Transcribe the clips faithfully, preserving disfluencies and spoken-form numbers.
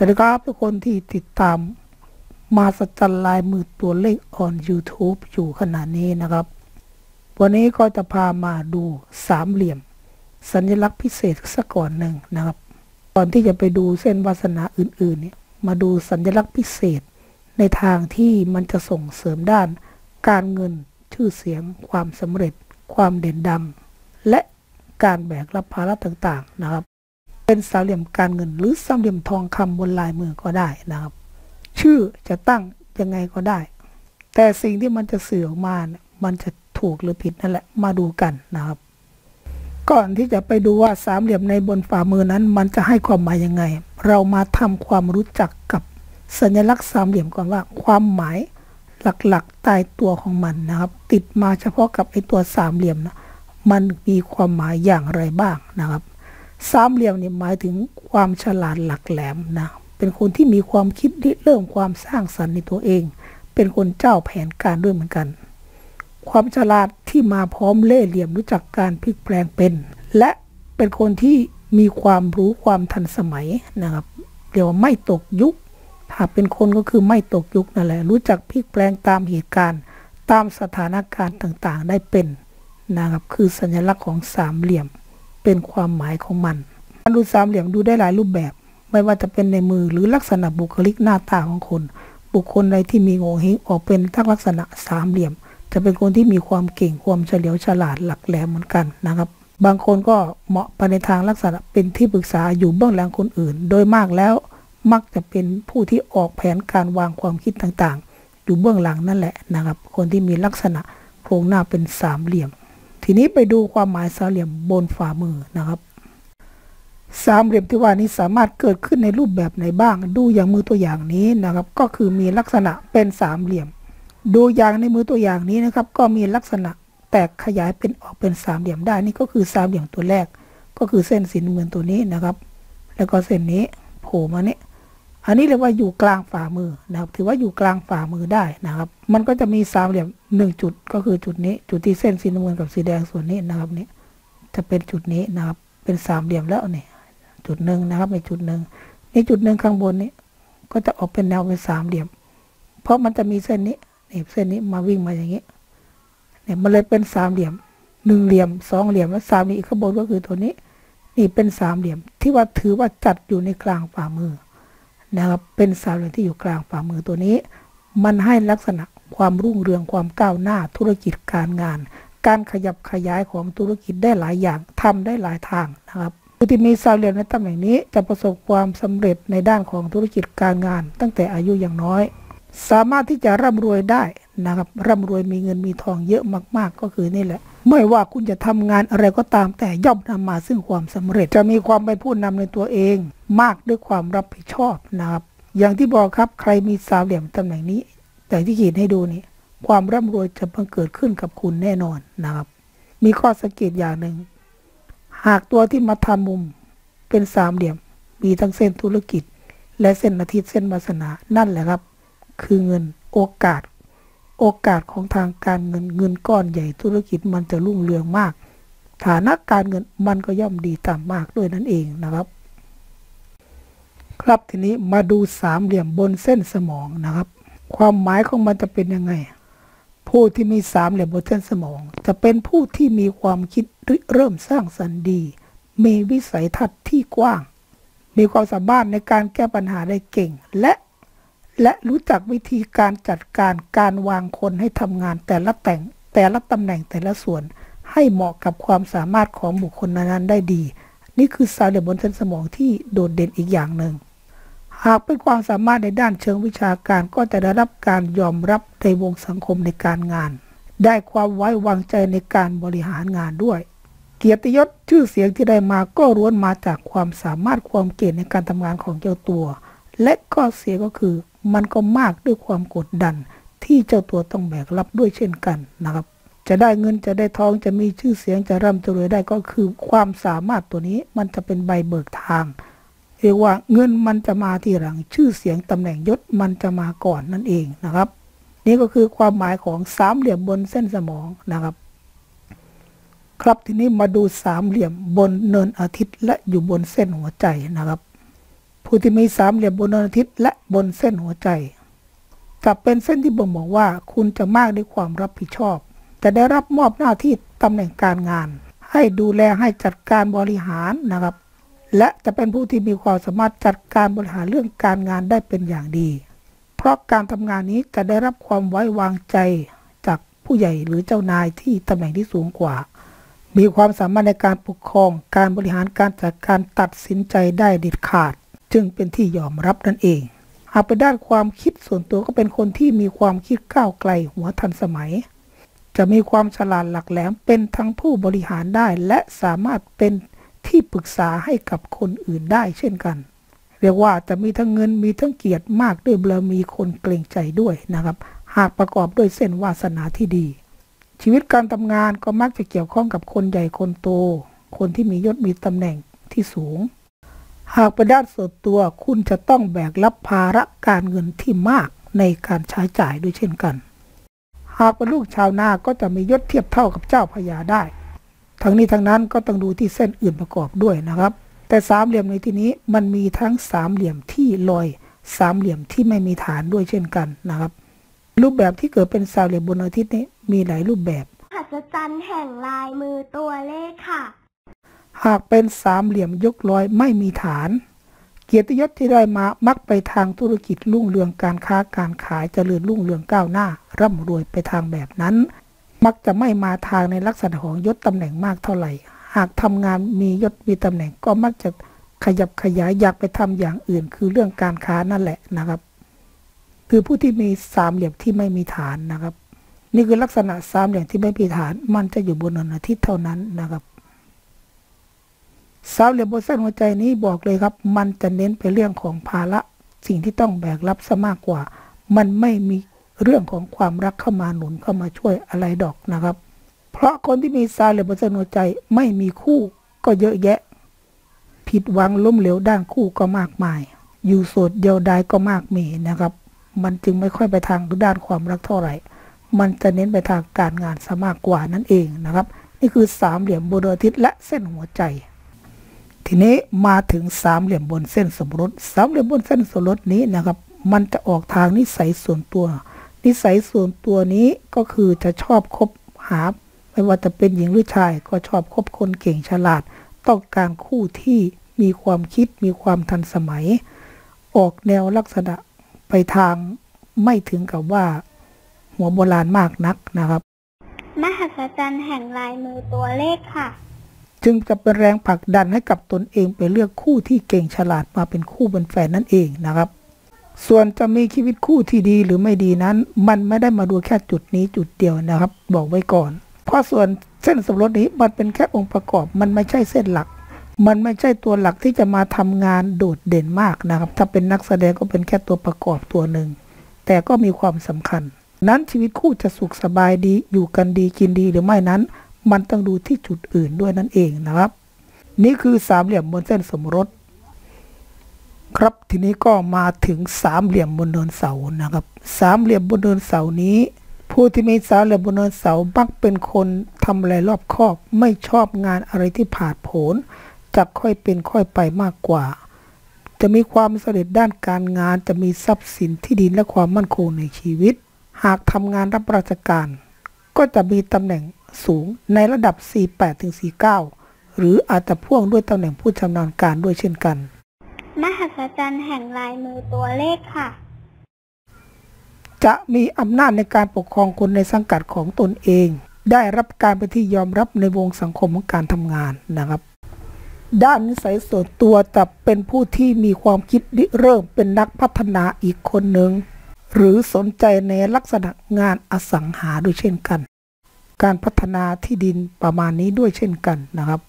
สวัสดีครับทุกคนที่ติดตามมาสจันลายมือตัวเลข on YouTube อยู่ขณะนี้นะครับวันนี้ก็จะพามาดูสามเหลี่ยมสัญลักษณ์พิเศษสักก่อนหนึ่งนะครับก่อนที่จะไปดูเส้นวาสนาอื่นๆเนี่ยมาดูสัญลักษณ์พิเศษในทางที่มันจะส่งเสริมด้านการเงินชื่อเสียงความสำเร็จความเด่นดังและการแบกรับภาระต่างๆนะครับเป็นสามเหลี่ยมการเงินหรือสามเหลี่ยมทองคำบนลายมือก็ได้นะครับชื่อจะตั้งยังไงก็ได้แต่สิ่งที่มันจะสื่อออกมาเนี่ยมันจะถูกหรือผิดนั่นแหละมาดูกันนะครับก่อนที่จะไปดูว่าสามเหลี่ยมในบนฝ่ามือนั้นมันจะให้ความหมายยังไงเรามาทำความรู้จักกับสัญลักษณ์สามเหลี่ยมก่อนว่าความหมายหลักๆตายตัวของมันนะครับติดมาเฉพาะกับไอตัวสามเหลี่ยมนะมันมีความหมายอย่างไรบ้างนะครับสามเหลี่ยมเนี่ยหมายถึงความฉลาดหลักแหลมนะเป็นคนที่มีความคิดริเริ่มความสร้างสรรค์ในตัวเองเป็นคนเจ้าแผนการด้วยเหมือนกันความฉลาดที่มาพร้อมเล่ห์เหลี่ยมรู้จักการพลิกแปลงเป็นและเป็นคนที่มีความรู้ความทันสมัยนะครับเรียกว่าไม่ตกยุคถ้าเป็นคนก็คือไม่ตกยุคนั่นแหละรู้จักพลิกแปลงตามเหตุการณ์ตามสถานการณ์ต่างๆได้เป็นนะครับคือสัญลักษณ์ของสามเหลี่ยมเป็นความหมายของมันการดูสามเหลี่ยมดูได้หลายรูปแบบไม่ว่าจะเป็นในมือหรือลักษณะบุคลิกหน้าตาของคนบุคคลใดที่มีโง่เฮงออกเป็นทั้งลักษณะสามเหลี่ยมจะเป็นคนที่มีความเก่งความเฉลียวฉลาดหลักแหลมเหมือนกันนะครับบางคนก็เหมาะไปในทางลักษณะเป็นที่ปรึกษาอยู่เบื้องหลังคนอื่นโดยมากแล้วมักจะเป็นผู้ที่ออกแผนการวางความคิดต่างๆอยู่เบื้องหลังนั่นแหละนะครับคนที่มีลักษณะโครงหน้าเป็นสามเหลี่ยมทีนี้ไปดูความหมายสามเหลี่ยมบนฝ่ามือนะครับสามเหลี่ยมที่ว่านี้สามารถเกิดขึ้นในรูปแบบไหนบ้างดูอย่างมือตัวอย่างนี้นะครับก็คือมีลักษณะเป็นสามเหลี่ยมดูอย่างในมือตัวอย่างนี้นะครับก็มีลักษณะแตกขยายเป็นออกเป็นสามเหลี่ยมได้นี่ก็คือสามเหลี่ยมตัวแรกก็คือเส้นสีน้ำเงินตัวนี้นะครับแล้วก็เส้นนี้โผล่มาเนี่ยอันนี้เรียกว่าอยู่กลางฝ่ามือนะครับถือว่าอยู่กลางฝ่ามือได้นะครับมันก็จะมีสามเหลี่ยมหนึ่งจุดก็คือจุดนี้จุดที่เส้นสีน้ำเงินกับสีแดงส่วนนี้นะครับนี้จะเป็นจุดนี้นะครับเป็นสามเหลี่ยมแล้วเนี่ยจุดหนึ่งนะครับในจุดหนึ่งในจุดหนึ่งข้างบนนี้ก็จะออกเป็นแนวเป็นสามเหลี่ยมเพราะมันจะมีเส้นนี้เนี่ยเส้นนี้มาวิ่งมาอย่างนี้เนี่ยมันเลยเป็นสามเหลี่ยมหนึ่งเหลี่ยมสองเหลี่ยมและสามเหลี่ยมอีกข้างบนก็คือตัวนี้นี่เป็นสามเหลี่ยมที่ว่าถือว่าจัดอยู่ในกลางฝ่ามือนะครับเป็นสามเหลี่ยมที่อยู่กลางฝ่ามือตัวนี้มันให้ลักษณะความรุ่งเรืองความก้าวหน้าธุรกิจการงานการขยับขยายของธุรกิจได้หลายอย่างทำได้หลายทางนะครับผู้ที่มีสามเหลี่ยมในตำแหน่งนี้จะประสบความสำเร็จในด้านของธุรกิจการงานตั้งแต่อายุอย่างน้อยสามารถที่จะร่ำรวยได้นะครับร่ำรวยมีเงินมีทองเยอะมากๆก็คือนี่แหละไม่ว่าคุณจะทำงานอะไรก็ตามแต่ย่อมนำมาซึ่งความสำเร็จจะมีความเป็นผู้นำในตัวเองมากด้วยความรับผิดชอบนะครับอย่างที่บอกครับใครมีสามเหลี่ยมตำแหน่งนี้แต่ที่ขีดให้ดูนี่ความร่ำรวยจะบังเกิดขึ้นกับคุณแน่นอนนะครับมีข้อสังเกตอย่างหนึ่งหากตัวที่มาทำมุมเป็นสามเหลี่ยมมีทั้งเส้นธุรกิจและเส้นอาทิตย์เส้นวาสนานั่นแหละครับคือเงินโอกาสโอกาสของทางการเงินเงินก้อนใหญ่ธุรกิจมันจะรุ่งเรืองมากฐานะการเงินมันก็ย่อมดีตามมากด้วยนั่นเองนะครับครับทีนี้มาดูสามเหลี่ยมบนเส้นสมองนะครับความหมายของมันจะเป็นยังไงผู้ที่มีสามเหลี่ยมบนเส้นสมองจะเป็นผู้ที่มีความคิดริเริ่มสร้างสรรค์ดีมีวิสัยทัศน์ที่กว้างมีความสามารถในการแก้ปัญหาได้เก่งและและรู้จักวิธีการจัดการการวางคนให้ทำงานแต่ละแต่งแต่ละตำแหน่งแต่ละส่วนให้เหมาะกับความสามารถของบุคคลนั้นได้ดีนี่คือสามเหลี่ยมบนเส้นสมองที่โดดเด่นอีกอย่างหนึ่งหากเป็นความสามารถในด้านเชิงวิชาการก็จะได้รับการยอมรับในวงสังคมในการงานได้ความไว้วางใจในการบริหารงานด้วยเกียรติยศชื่อเสียงที่ได้มาก็ล้วนมาจากความสามารถความเก่งในการทำงานของเจ้าตัวและข้อเสียก็คือมันก็มากด้วยความกดดันที่เจ้าตัวต้องแบกรับด้วยเช่นกันนะครับจะได้เงินจะได้ทองจะมีชื่อเสียงจะร่ำจะรวยได้ก็คือความสามารถตัวนี้มันจะเป็นใบเบิกทางเรียกว่าเงินมันจะมาทีหลังชื่อเสียงตำแหน่งยศมันจะมาก่อนนั่นเองนะครับนี่ก็คือความหมายของสามเหลี่ยมบนเส้นสมองนะครับครับทีนี้มาดูสามเหลี่ยมบนเนินอาทิตย์และอยู่บนเส้นหัวใจนะครับ ผู้ที่มีสามเหลี่ยมบนดวงอาทิตย์และบนเส้นหัวใจจะเป็นเส้นที่บ่งบอกว่าคุณจะมากในความรับผิดชอบจะได้รับมอบหน้าที่ตำแหน่งการงานให้ดูแลให้จัดการบริหารนะครับและจะเป็นผู้ที่มีความสามารถจัดการบริหารเรื่องการงานได้เป็นอย่างดีเพราะการทำงานนี้จะได้รับความไว้วางใจจากผู้ใหญ่หรือเจ้านายที่ตำแหน่งที่สูงกว่ามีความสามารถในการปกครองการบริหารการจัดการตัดสินใจได้เด็ดขาดจึงเป็นที่ยอมรับนั่นเองหากไปด้านความคิดส่วนตัวก็เป็นคนที่มีความคิดก้าวไกลหัวทันสมัยจะมีความฉลาดหลักแหลมเป็นทั้งผู้บริหารได้และสามารถเป็นที่ปรึกษาให้กับคนอื่นได้เช่นกันเรียกว่าจะมีทั้งเงินมีทั้งเกียรติมากด้วยบารมีคนเกรงใจด้วยนะครับหากประกอบด้วยเส้นวาสนาที่ดีชีวิตการทำงานก็มักจะเกี่ยวข้องกับคนใหญ่คนโตคนที่มียศมีตำแหน่งที่สูงหากไปด้านส่วนตัวคุณจะต้องแบกรับภาระการเงินที่มากในการใช้จ่ายด้วยเช่นกันหากเป็นลูกชาวนาก็จะมียศเทียบเท่ากับเจ้าพญาได้ทั้งนี้ทั้งนั้นก็ต้องดูที่เส้นอื่นประกอบด้วยนะครับแต่สามเหลี่ยมในที่นี้มันมีทั้งสามเหลี่ยมที่ลอยสามเหลี่ยมที่ไม่มีฐานด้วยเช่นกันนะครับรูปแบบที่เกิดเป็นสามเหลี่ยมบนอาทิตย์นี้มีหลายรูปแบบมหัศจรรย์แห่งลายมือตัวเลขค่ะหากเป็นสามเหลี่ยมยกลอยไม่มีฐานเกียรติยศที่ได้มามักไปทางธุรกิจรุ่งเรืองการค้าการขายเจริญรุ่งเรืองก้าวหน้าร่ำรวยไปทางแบบนั้นมักจะไม่มาทางในลักษณะของยศตำแหน่งมากเท่าไหร่หากทำงานมียศมีตำแหน่งก็มักจะขยับขยายอยากไปทำอย่างอื่นคือเรื่องการค้านั่นแหละนะครับคือผู้ที่มีสามเหลี่ยมที่ไม่มีฐานนะครับนี่คือลักษณะสามเหลี่ยมที่ไม่มีฐานมันจะอยู่บนดวงอาทิตย์เท่านั้นนะครับสามเหลี่ยมบนเส้นหัวใจนี้บอกเลยครับมันจะเน้นไปเรื่องของภาระสิ่งที่ต้องแบกรับซะมากกว่ามันไม่มีเรื่องของความรักเข้ามาหนุนเข้ามาช่วยอะไรดอกนะครับเพราะคนที่มีสามเหลี่ยมบนเส้นหัวใจไม่มีคู่ก็เยอะแยะผิดหวังล้มเหลวด้านคู่ก็มากมายอยู่โสดเดียวดายก็มากมีนะครับมันจึงไม่ค่อยไปทางด้านความรักเท่าไหร่มันจะเน้นไปทางการงานซะมากกว่านั่นเองนะครับนี่คือสามเหลี่ยมบนดวงอาทิตย์และเส้นหัวใจทีนี้มาถึงสามเหลี่ยมบนเส้นสมรสสามเหลี่ยมบนเส้นสมรสนี้นะครับมันจะออกทางนิสัยส่วนตัวนิสัยส่วนตัวนี้ก็คือจะชอบคบหาไม่ว่าจะเป็นหญิงหรือชายก็ชอบคบคนเก่งฉลาดต้องการคู่ที่มีความคิดมีความทันสมัยออกแนวลักษณะไปทางไม่ถึงกับว่าหัวโบราณมากนักนะครับมหัศจรรย์แห่งลายมือตัวเลขค่ะจึงจะเป็นแรงผลักดันให้กับตนเองไปเลือกคู่ที่เก่งฉลาดมาเป็นคู่เป็นแฟนนั่นเองนะครับส่วนจะมีชีวิตคู่ที่ดีหรือไม่ดีนั้นมันไม่ได้มาดูแค่จุดนี้จุดเดียวนะครับบอกไว้ก่อนเพราะส่วนเส้นสมรสนี้มันเป็นแค่องค์ประกอบมันไม่ใช่เส้นหลักมันไม่ใช่ตัวหลักที่จะมาทำงานโดดเด่นมากนะครับถ้าเป็นนักแสดงก็เป็นแค่ตัวประกอบตัวหนึ่งแต่ก็มีความสำคัญนั้นชีวิตคู่จะสุขสบายดีอยู่กันดีกินดีหรือไม่นั้นมันต้องดูที่จุดอื่นด้วยนั่นเองนะครับนี่คือสามเหลี่ยมบนเส้นสมรสครับทีนี้ก็มาถึงสามเหลี่ยมบนเนินเสานะครับสามเหลี่ยมบนเนินเสานี้ผู้ที่มีสามเหลี่ยมบนเนินเสามักเป็นคนทำอะไรรอบคอบไม่ชอบงานอะไรที่ผาดโผนจะค่อยเป็นค่อยไปมากกว่าจะมีความสำเร็จด้านการงานจะมีทรัพย์สินที่ดินและความมั่นคงในชีวิตหากทำงานรับราชการก็จะมีตำแหน่งสูงในระดับ สี่สิบแปดถึงสี่สิบเก้า หรืออาจจะพ่วงด้วยตำแหน่งผู้ชำนาญการด้วยเช่นกันมหัศจรรย์แห่งลายมือตัวเลขค่ะจะมีอำนาจในการปกครองคนในสังกัดของตนเองได้รับการเป็นที่ยอมรับในวงสังคมของการทำงานนะครับด้านนิสัยส่วนตัวจะเป็นผู้ที่มีความคิดริเริ่มเป็นนักพัฒนาอีกคนหนึ่งหรือสนใจในลักษณะงานอสังหาด้วยเช่นกันการพัฒนาที่ดินประมาณนี้ด้วยเช่นกันนะครับ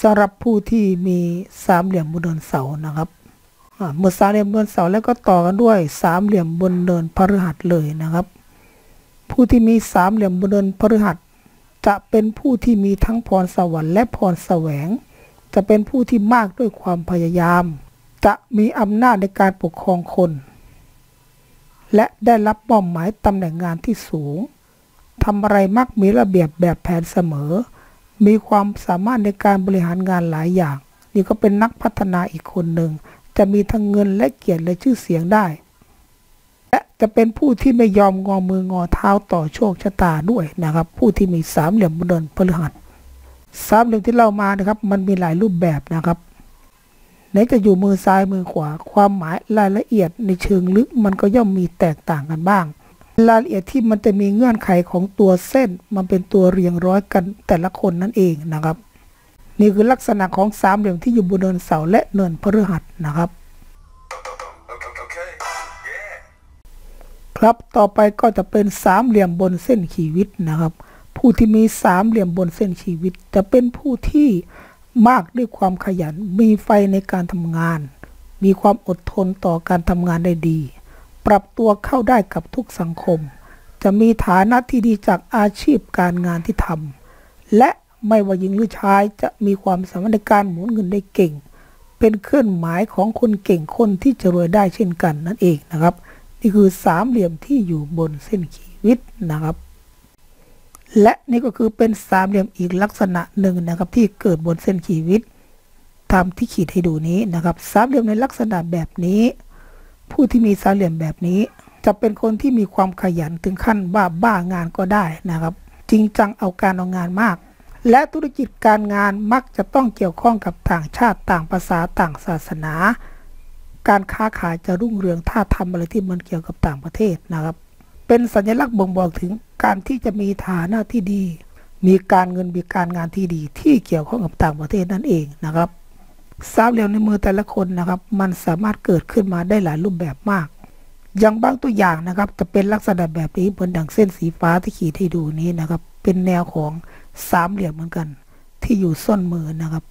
สำหรับผู้ที่มีสามเหลี่ยมบนเนินเสานะครับเมื่อสามเหลี่ยมบนเสาแล้วก็ต่อกันด้วยสามเหลี่ยมบนเนินพฤหัสเลยนะครับผู้ที่มีสามเหลี่ยมบนเนินพฤหัสจะเป็นผู้ที่มีทั้งพรสวรรค์และพรแสวงจะเป็นผู้ที่มากด้วยความพยายามจะมีอำนาจในการปกครองคนและได้รับมอบหมายตำแหน่งงานที่สูงทำอะไรมักมีระเบียบแบบแผนเสมอมีความสามารถในการบริหารงานหลายอย่างนี่ก็เป็นนักพัฒนาอีกคนหนึ่ง จะมีทั้งเงินและเกียรติและชื่อเสียงได้และจะเป็นผู้ที่ไม่ยอมงอมืองอเท้าต่อโชคชะตาด้วยนะครับผู้ที่มีสามเหลี่ยมบนเดินพฤหัสสามเหลี่ยมที่เรามานะครับมันมีหลายรูปแบบนะครับไหนจะอยู่มือซ้ายมือขวาความหมายรายละเอียดในเชิงลึกมันก็ย่อมมีแตกต่างกันบ้างรายละเอียดที่มันจะมีเงื่อนไขของตัวเส้นมันเป็นตัวเรียงร้อยกันแต่ละคนนั่นเองนะครับนี่คือลักษณะของสามเหลี่ยมที่อยู่บนเนินเสาและเนินพฤหัสนะครับ okay. yeah. ครับต่อไปก็จะเป็นสามเหลี่ยมบนเส้นชีวิตนะครับผู้ที่มีสามเหลี่ยมบนเส้นชีวิตจะเป็นผู้ที่มากด้วยความขยันมีไฟในการทำงานมีความอดทนต่อการทำงานได้ดีปรับตัวเข้าได้กับทุกสังคมจะมีฐานะที่ดีจากอาชีพการงานที่ทำและไม่ว่าหญิงหรือชายจะมีความสามารถในการหมุนเงินได้เก่งเป็นเครื่องหมายของคนเก่งคนที่จะรวยได้เช่นกันนั่นเองนะครับนี่คือสามเหลี่ยมที่อยู่บนเส้นชีวิตนะครับและนี่ก็คือเป็นสามเหลี่ยมอีกลักษณะหนึ่งนะครับที่เกิดบนเส้นชีวิตตามที่ขีดให้ดูนี้นะครับสามเหลี่ยมในลักษณะแบบนี้ผู้ที่มีสามเหลี่ยมแบบนี้จะเป็นคนที่มีความขยันถึงขั้นบ้าบ้างานก็ได้นะครับจริงจังเอาการเอางานมากและธุรกิจการงานมักจะต้องเกี่ยวข้องกับต่างชาติต่างภาษาต่างศาสนาการค้าขายจะรุ่งเรืองถ้าทำอะไรที่มันเกี่ยวกับต่างประเทศนะครับเป็นสัญลักษณ์บ่งบอกถึงการที่จะมีฐานะที่ดีมีการเงินมีการงานที่ดีที่เกี่ยวข้องกับต่างประเทศนั่นเองนะครับสามเหลี่ยมในมือแต่ละคนนะครับมันสามารถเกิดขึ้นมาได้หลายรูปแบบมากอย่างบางตัวอย่างนะครับจะเป็นลักษณะแบบนี้เหมือนดังเส้นสีฟ้าที่ขีดให้ดูนี้นะครับเป็นแนวของสามเหลี่ยมเหมือนกันที่อยู่ส้นมือนะครับ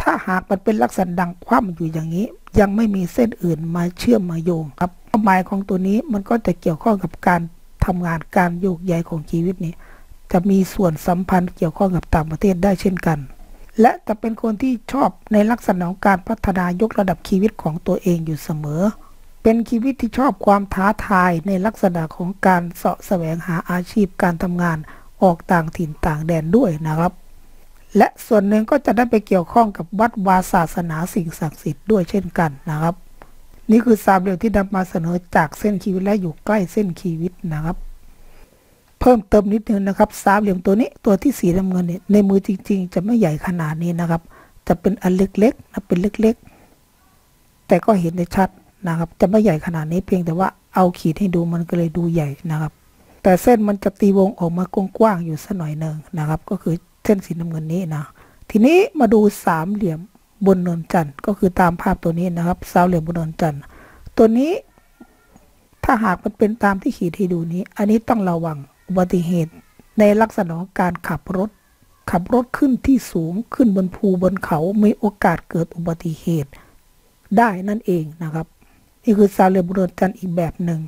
ถ้าหากมันเป็นลักษณะดังคว่ำอยู่อย่างนี้ยังไม่มีเส้นอื่นมาเชื่อมมาโยงครับความหมายของตัวนี้มันก็จะเกี่ยวข้องกับการทำงานการโยกย้ายของชีวิตนี้จะมีส่วนสัมพันธ์เกี่ยวข้องกับต่างประเทศได้เช่นกันและจะเป็นคนที่ชอบในลักษณะของการพัฒนายกระดับชีวิตของตัวเองอยู่เสมอเป็นชีวิตที่ชอบความท้าทายในลักษณะของการเสาะแสวงหาอาชีพการทำงานออกต่างถิ่นต่างแดนด้วยนะครับและส่วนหนึ่งก็จะได้ไปเกี่ยวข้องกับวัดวาศาสนาสิ่งศักดิ์สิทธิ์ด้วยเช่นกันนะครับนี่คือสามเหลี่ยมที่นำมาเสนอจากเส้นชีวิตและอยู่ใกล้เส้นชีวิตนะครับเพิ่มเติมนิดนึงนะครับสามเหลี่ยมตัวนี้ตัวที่สีน้ำเงินเนี่ยในมือจริงๆจะไม่ใหญ่ขนาดนี้นะครับจะเป็นอันเล็กๆนะเป็นเล็กๆแต่ก็เห็นได้ชัดนะครับจะไม่ใหญ่ขนาดนี้เพียงแต่ว่าเอาขีดให้ดูมันก็เลยดูใหญ่นะครับแต่เส้นมันจะตีวงออกมากว้างๆอยู่สักหน่อยหนึ่งนะครับก็คือเส้นสีน้ำเงินนี้นะทีนี้มาดูสามเหลี่ยมบนเนินจันทร์ก็คือตามภาพตัวนี้นะครับสามเหลี่ยมบนเนินจันทร์ตัวนี้ถ้าหากมันเป็นตามที่ขีดให้ดูนี้อันนี้ต้องระวังอุบัติเหตุในลักษณะของการขับรถขับรถขึ้นที่สูงขึ้นบนภูบนเขามีโอกาสเกิดอุบัติเหตุได้นั่นเองนะครับนี่คือสามเหลี่ยมบนเนินจันทร์อีกแบบหนึ่ง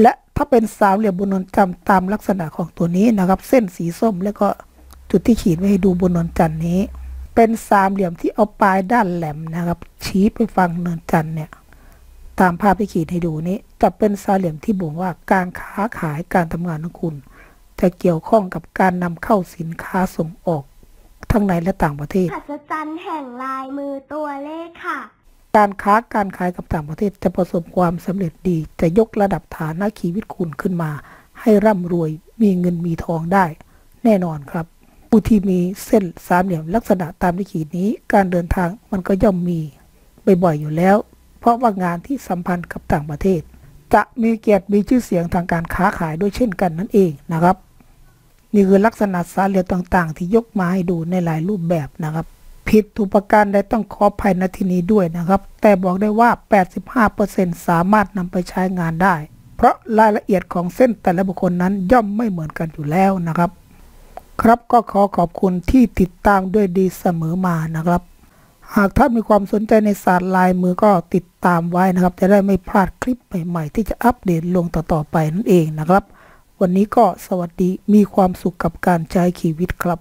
และถ้าเป็นสามเหลี่ยมบนเนินจันทร์ตามลักษณะของตัวนี้นะครับเส้นสีส้มแล้วก็จุดที่ขีดไว้ให้ดูบนเนินจันทร์นี้เป็นสามเหลี่ยมที่เอาปลายด้านแหลมนะครับชี้ไปฟังเนินจันทร์เนี่ยตามภาพที่ขีดให้ดูนี้จะเป็นสามเหลี่ยมที่บ่งว่าการค้าขายการทำงานของคุณจะเกี่ยวข้องกับการนำเข้าสินค้าส่งออกทั้งในและต่างประเทศอัศจรรย์แห่งลายมือตัวเลขค่ะการค้าการขายกับต่างประเทศจะประสบความสำเร็จดีจะยกระดับฐานะชีวิตคุณขึ้นมาให้ร่ำรวยมีเงินมีทองได้แน่นอนครับผู้ที่มีเส้นสามเหลี่ยมลักษณะตามที่ขีดนี้การเดินทางมันก็ย่อมมีบ่อยๆอยู่แล้วเพราะว่างานที่สัมพันธ์กับต่างประเทศจะมีเกียรติมีชื่อเสียงทางการค้าขายด้วยเช่นกันนั่นเองนะครับนี่คือลักษณะสามเหลี่ยมต่างๆที่ยกมาให้ดูในหลายรูปแบบนะครับผิดถูกประการใดต้องขออภัยณที่นี้ด้วยนะครับแต่บอกได้ว่า แปดสิบห้าเปอร์เซ็นต์ สามารถนำไปใช้งานได้เพราะรายละเอียดของเส้นแต่ละบุคคลนั้นย่อมไม่เหมือนกันอยู่แล้วนะครับครับก็ขอขอบคุณที่ติดตามด้วยดีเสมอมานะครับหากท่านมีความสนใจในศาสตร์ลายมือก็ติดตามไว้นะครับจะได้ไม่พลาดคลิปใหม่ๆที่จะอัปเดตลงต่อๆไปนั่นเองนะครับวันนี้ก็สวัสดีมีความสุขกับการใช้ชีวิตครับ